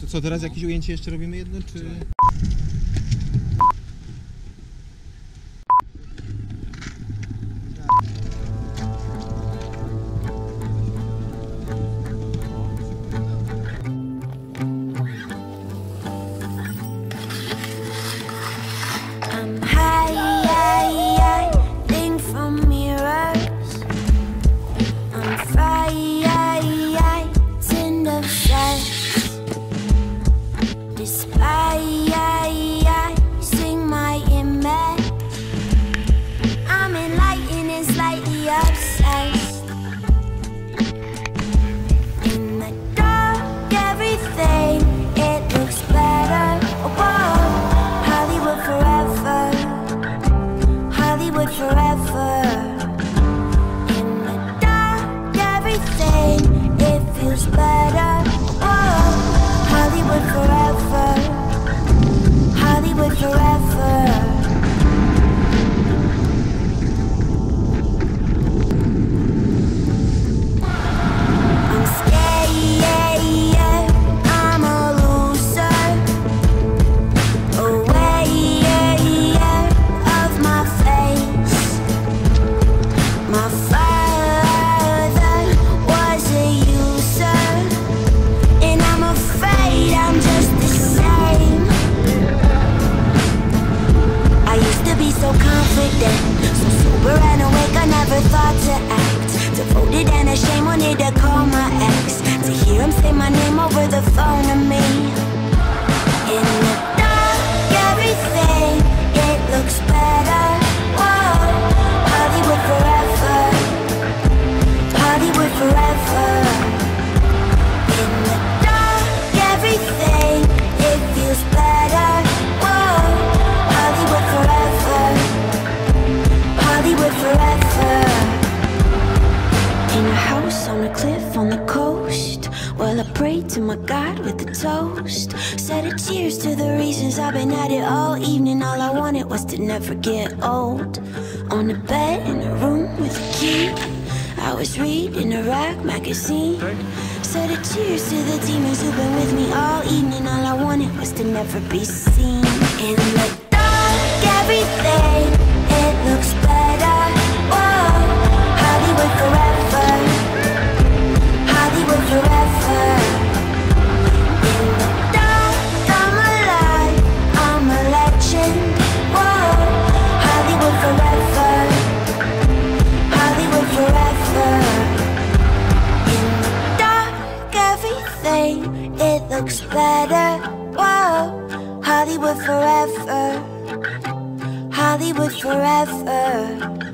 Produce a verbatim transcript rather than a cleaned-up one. To co, teraz jakieś ujęcie jeszcze robimy jedno, czy...? Hollywood forever, Hollywood forever.